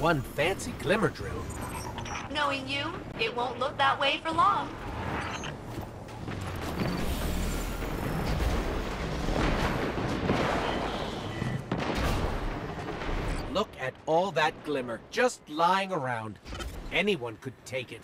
one fancy glimmer drill. Knowing you, it won't look that way for long. Look at all that glimmer just lying around. Anyone could take it.